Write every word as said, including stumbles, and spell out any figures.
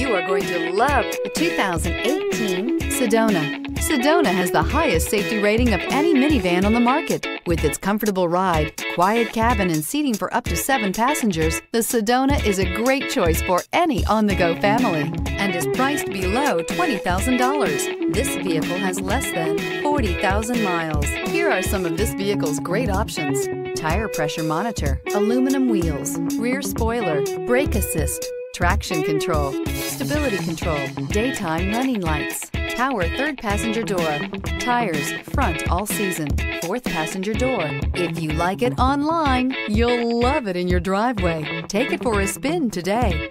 You are going to love the two thousand eighteen Sedona. Sedona has the highest safety rating of any minivan on the market. With its comfortable ride, quiet cabin, and seating for up to seven passengers, the Sedona is a great choice for any on-the-go family and is priced below twenty thousand dollars. This vehicle has less than forty thousand miles. Here are some of this vehicle's great options: tire pressure monitor, aluminum wheels, rear spoiler, brake assist, traction control, stability control, daytime running lights, power third passenger door, tires front all season, fourth passenger door. If you like it online, you'll love it in your driveway. Take it for a spin today.